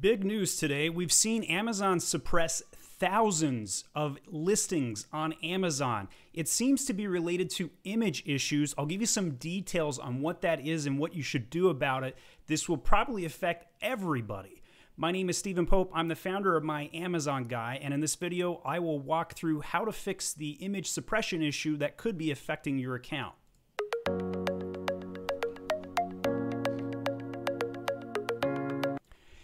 Big news today. We've seen Amazon suppress thousands of listings on Amazon. It seems to be related to image issues. I'll give you some details on what that is and what you should do about it. This will probably affect everybody. My name is Stephen Pope. I'm the founder of My Amazon Guy, and in this video, I will walk through how to fix the image suppression issue that could be affecting your account.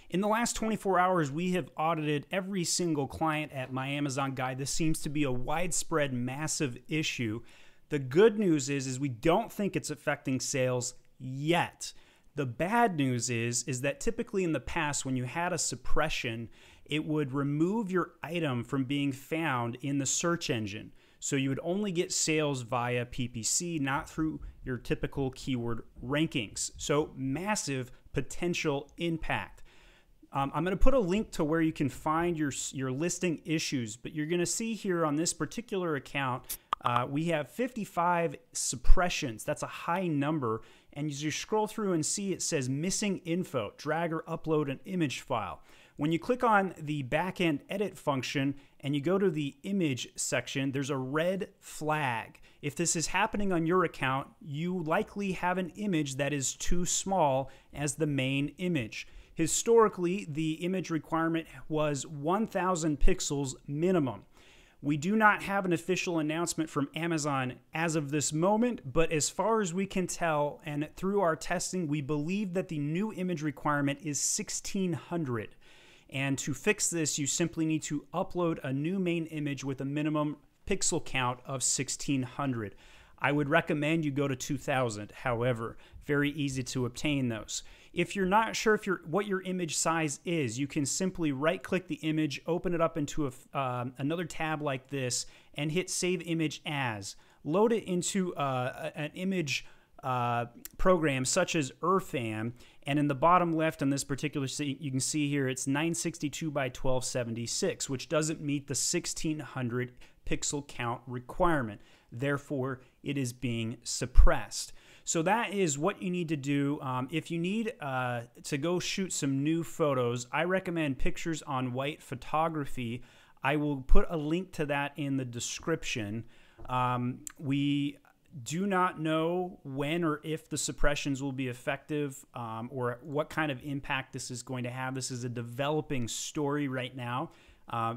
In the last 24 hours, we have audited every single client at My Amazon Guy. This seems to be a widespread, massive issue. The good news is we don't think it's affecting sales yet. The bad news is that typically in the past, when you had a suppression, it would remove your item from being found in the search engine. So you would only get sales via PPC, not through your typical keyword rankings. So massive potential impact. I'm going to put a link to where you can find your listing issues, but you're going to see here on this particular account, we have 55 suppressions. That's a high number. And as you scroll through and see, it says missing info, drag or upload an image file. When you click on the backend edit function and you go to the image section, there's a red flag. If this is happening on your account, you likely have an image that is too small as the main image. Historically, the image requirement was 1,000 pixels minimum. We do not have an official announcement from Amazon as of this moment, but as far as we can tell and through our testing, we believe that the new image requirement is 1,600. And to fix this, you simply need to upload a new main image with a minimum pixel count of 1,600. I would recommend you go to 2,000, however, very easy to obtain those. If you're not sure what your image size is, you can simply right-click the image, open it up into another tab like this, and hit Save Image As. Load it into an image program such as IrfanView, and in the bottom left on this particular scene, you can see here it's 962 by 1276, which doesn't meet the 1,600 pixel count requirement. Therefore, it is being suppressed. So that is what you need to do. If you need to go shoot some new photos, I recommend Pictures on White Photography. I will put a link to that in the description. We do not know when or if the suppressions will be effective or what kind of impact this is going to have. This is a developing story right now.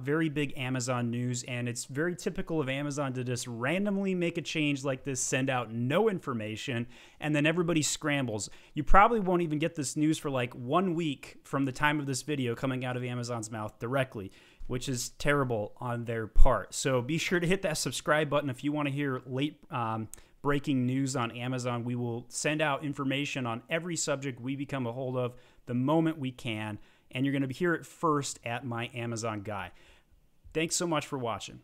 Very big Amazon news, and it's very typical of Amazon to just randomly make a change like this, send out no information, and then everybody scrambles. You probably won't even get this news for like 1 week from the time of this video coming out of Amazon's mouth directly, which is terrible on their part. So be sure to hit that subscribe button if you want to hear late breaking news on Amazon. We will send out information on every subject we become a hold of the moment we can. And you're going to hear it first at My Amazon Guy. Thanks so much for watching.